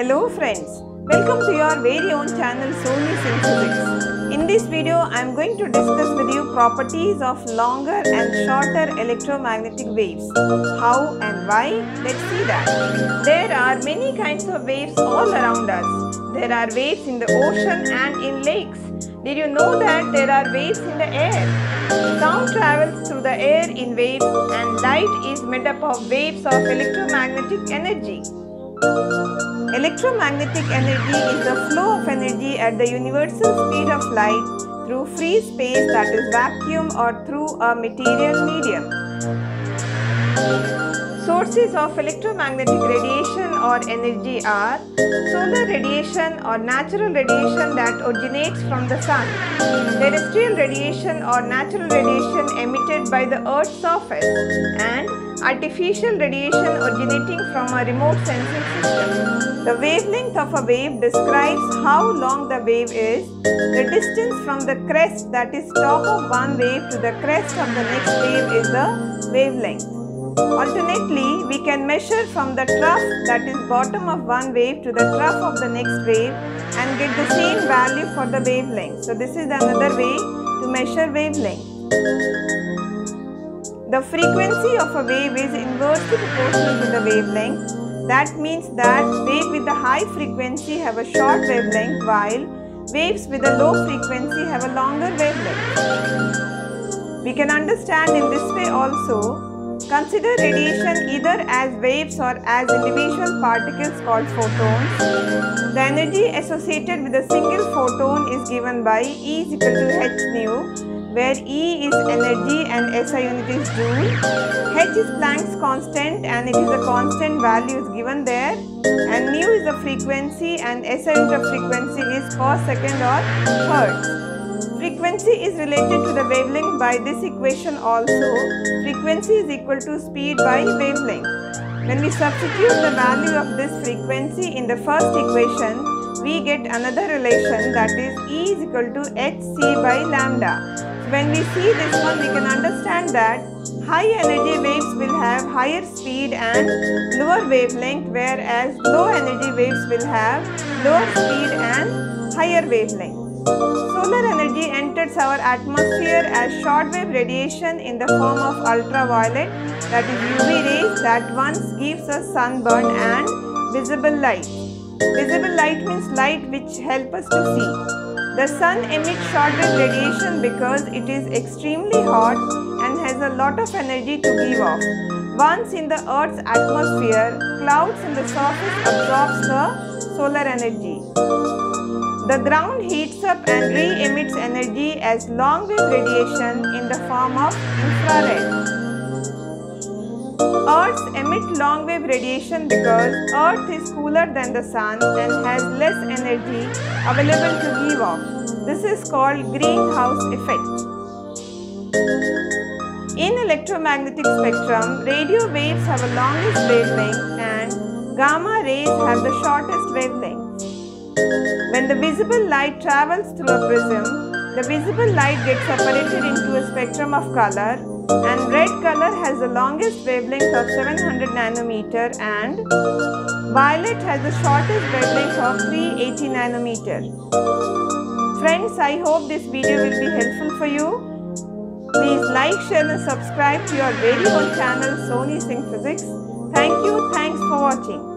Hello friends, welcome to your very own channel Soni Singh Physics. In this video, I am going to discuss with you properties of longer and shorter electromagnetic waves. How and why? Let's see that. There are many kinds of waves all around us. There are waves in the ocean and in lakes. Did you know that there are waves in the air? Sound travels through the air in waves, and light is made up of waves of electromagnetic energy. Electromagnetic energy is the flow of energy at the universal speed of light through free space, that is vacuum, or through a material medium. Sources of electromagnetic radiation or energy are solar radiation or natural radiation that originates from the sun, terrestrial radiation or natural radiation emitted by the earth's surface, and artificial radiation originating from a remote sensing system. The wavelength of a wave describes how long the wave is, the distance from the crest, that is top of one wave, to the crest of the next wave is the wavelength. Alternately, we can measure from the trough, that is bottom of one wave, to the trough of the next wave and get the same value for the wavelength. So this is another way to measure wavelength. The frequency of a wave is inversely proportional to the wavelength. That means that waves with a high frequency have a short wavelength, while waves with a low frequency have a longer wavelength. We can understand in this way also. Consider radiation either as waves or as individual particles called photons. The energy associated with a single photon is given by E is equal to h nu, where E is energy and SI unit is joule. H is Planck's constant and it is a constant value is given there, and nu is the frequency and SI unit of frequency is per second or hertz. Frequency is related to the wavelength by this equation also. Frequency is equal to speed by wavelength. When we substitute the value of this frequency in the first equation, we get another relation, that is E is equal to hc by lambda. When we see this one, we can understand that high energy waves will have higher speed and lower wavelength, whereas low energy waves will have lower speed and higher wavelength. Solar energy enters our atmosphere as shortwave radiation in the form of ultraviolet, that is UV rays, that once gives us sunburn and visible light. Visible light means light which help us to see. The sun emits shortwave radiation because it is extremely hot and has a lot of energy to give off. Once in the Earth's atmosphere, clouds in the surface absorbs the solar energy. The ground heats up and re-emits energy as long-wave radiation in the form of infrared. Earths emit long-wave radiation because Earth is cooler than the sun and has less energy available to give off. This is called greenhouse effect. In electromagnetic spectrum, radio waves have a longest wavelength and gamma rays have the shortest wavelength. When the visible light travels through a prism, the visible light gets separated into a spectrum of color, and red color has the longest wavelength of 700 nanometer and violet has the shortest wavelength of 380 nanometer. Friends, I hope this video will be helpful for you. Please like, share and subscribe to your very own channel Soni Singh Physics. Thank you. Thanks for watching.